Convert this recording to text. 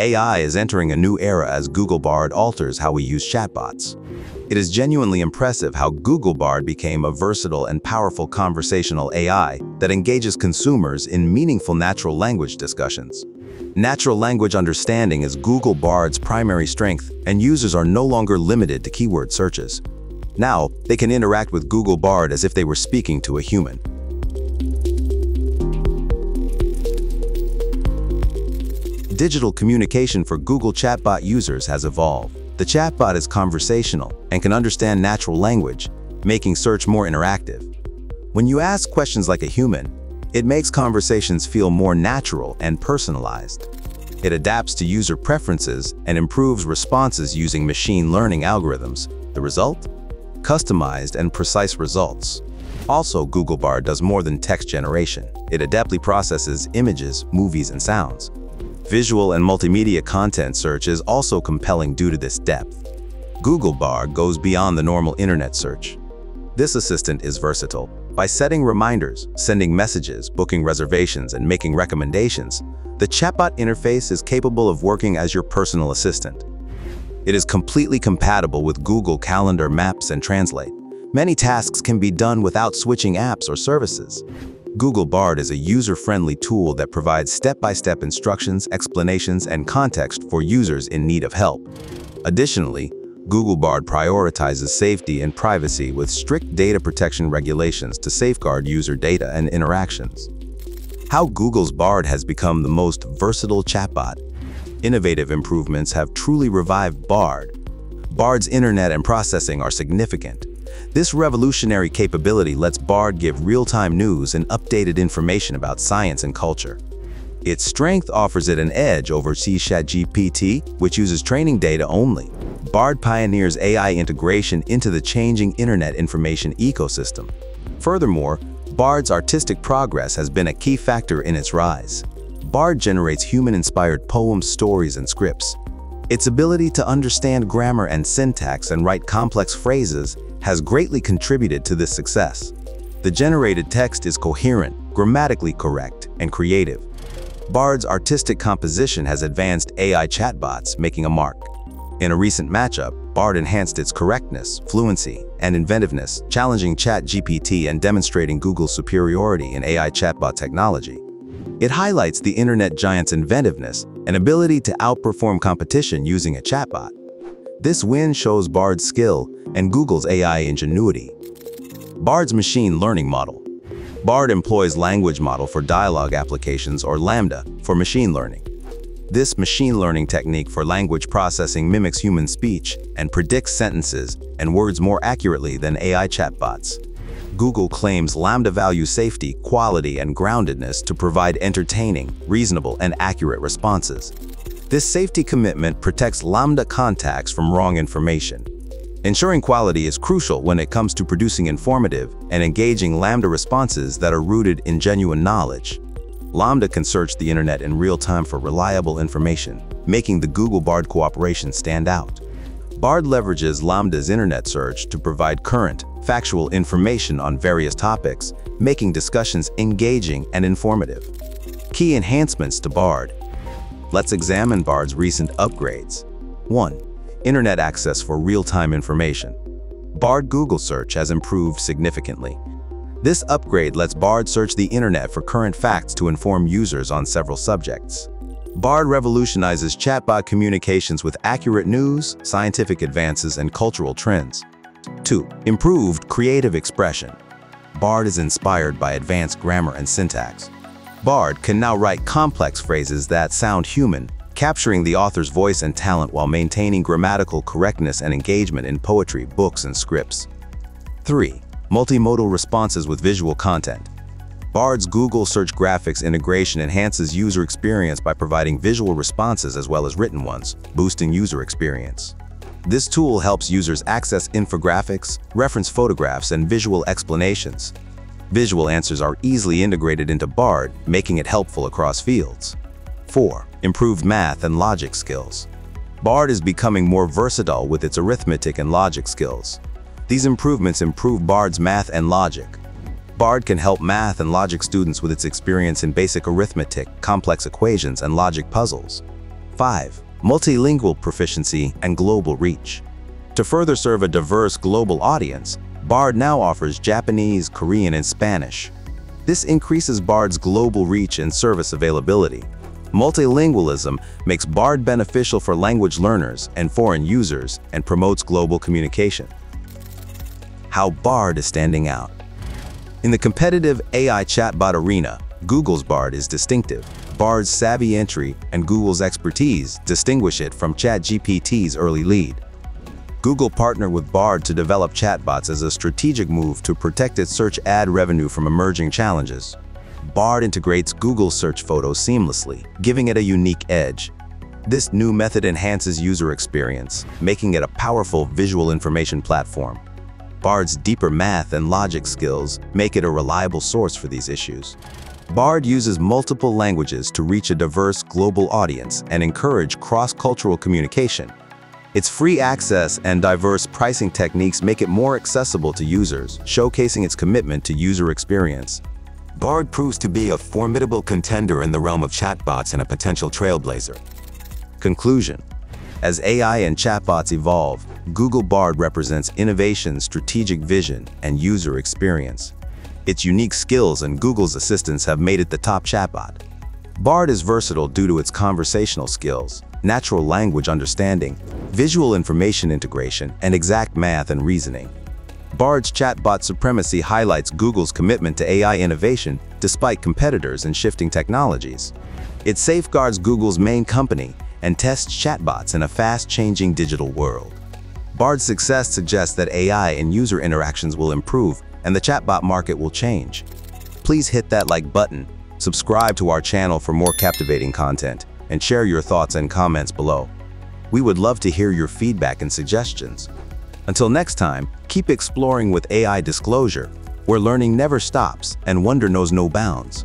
AI is entering a new era as Google Bard alters how we use chatbots. It is genuinely impressive how Google Bard became a versatile and powerful conversational AI that engages consumers in meaningful natural language discussions. Natural language understanding is Google Bard's primary strength, and users are no longer limited to keyword searches. Now, they can interact with Google Bard as if they were speaking to a human. Digital communication for Google chatbot users has evolved. The chatbot is conversational and can understand natural language, making search more interactive. When you ask questions like a human, it makes conversations feel more natural and personalized. It adapts to user preferences and improves responses using machine learning algorithms. The result? Customized and precise results. Also, Google Bard does more than text generation. It adeptly processes images, movies, and sounds. Visual and multimedia content search is also compelling due to this depth. Google Bard goes beyond the normal internet search. This assistant is versatile. By setting reminders, sending messages, booking reservations, and making recommendations, the chatbot interface is capable of working as your personal assistant. It is completely compatible with Google Calendar, Maps, and Translate. Many tasks can be done without switching apps or services. Google Bard is a user-friendly tool that provides step-by-step instructions, explanations, and context for users in need of help. Additionally, Google Bard prioritizes safety and privacy with strict data protection regulations to safeguard user data and interactions. How Google's Bard has become the most versatile chatbot. Innovative improvements have truly revived Bard. Bard's internet and processing are significant. This revolutionary capability lets Bard give real-time news and updated information about science and culture. Its strength offers it an edge over ChatGPT, which uses training data only. Bard pioneers AI integration into the changing internet information ecosystem. Furthermore, Bard's artistic progress has been a key factor in its rise. Bard generates human-inspired poems, stories, and scripts. Its ability to understand grammar and syntax and write complex phrases has greatly contributed to this success. The generated text is coherent, grammatically correct, and creative. Bard's artistic composition has advanced AI chatbots, making a mark. In a recent matchup, Bard enhanced its correctness, fluency, and inventiveness, challenging ChatGPT and demonstrating Google's superiority in AI chatbot technology. It highlights the internet giant's inventiveness and ability to outperform competition using a chatbot. This win shows Bard's skill and Google's AI ingenuity. Bard's machine learning model. Bard employs language model for dialogue applications, or Lambda, for machine learning. This machine learning technique for language processing mimics human speech and predicts sentences and words more accurately than AI chatbots. Google claims Lambda values safety, quality, and groundedness to provide entertaining, reasonable, and accurate responses. This safety commitment protects Lambda contacts from wrong information. Ensuring quality is crucial when it comes to producing informative and engaging Lambda responses that are rooted in genuine knowledge. Lambda can search the internet in real time for reliable information, making the Google Bard cooperation stand out. Bard leverages Lambda's internet search to provide current, factual information on various topics, making discussions engaging and informative. Key enhancements to Bard. Let's examine Bard's recent upgrades. 1. Internet access for real-time information. Bard Google search has improved significantly. This upgrade lets Bard search the internet for current facts to inform users on several subjects. Bard revolutionizes chatbot communications with accurate news, scientific advances, and cultural trends. 2. Improved creative expression. Bard is inspired by advanced grammar and syntax. Bard can now write complex phrases that sound human, capturing the author's voice and talent while maintaining grammatical correctness and engagement in poetry, books, and scripts. 3. Multimodal responses with visual content. Bard's Google search graphics integration enhances user experience by providing visual responses as well as written ones, boosting user experience. This tool helps users access infographics, reference photographs, and visual explanations. Visual answers are easily integrated into Bard, making it helpful across fields. 4. Improved math and logic skills. Bard is becoming more versatile with its arithmetic and logic skills. These improvements improve Bard's math and logic. Bard can help math and logic students with its experience in basic arithmetic, complex equations, and logic puzzles. 5. Multilingual proficiency and global reach. To further serve a diverse global audience, Bard now offers Japanese, Korean, and Spanish. This increases Bard's global reach and service availability. Multilingualism makes Bard beneficial for language learners and foreign users and promotes global communication. How Bard is standing out. In the competitive AI chatbot arena, Google's Bard is distinctive. Bard's savvy entry and Google's expertise distinguish it from ChatGPT's early lead. Google partnered with Bard to develop chatbots as a strategic move to protect its search ad revenue from emerging challenges. Bard integrates Google search photos seamlessly, giving it a unique edge. This new method enhances user experience, making it a powerful visual information platform. Bard's deeper math and logic skills make it a reliable source for these issues. Bard uses multiple languages to reach a diverse global audience and encourage cross-cultural communication. Its free access and diverse pricing techniques make it more accessible to users, showcasing its commitment to user experience. Bard proves to be a formidable contender in the realm of chatbots and a potential trailblazer. Conclusion. As AI and chatbots evolve, Google Bard represents innovation, strategic vision, and user experience. Its unique skills and Google's assistance have made it the top chatbot. Bard is versatile due to its conversational skills, natural language understanding, visual information integration, and exact math and reasoning. Bard's chatbot supremacy highlights Google's commitment to AI innovation despite competitors and shifting technologies. It safeguards Google's main company and tests chatbots in a fast-changing digital world. Bard's success suggests that AI and user interactions will improve and the chatbot market will change. Please hit that like button, subscribe to our channel for more captivating content, and share your thoughts and comments below. We would love to hear your feedback and suggestions. Until next time, keep exploring with AI Disclosure, where learning never stops and wonder knows no bounds.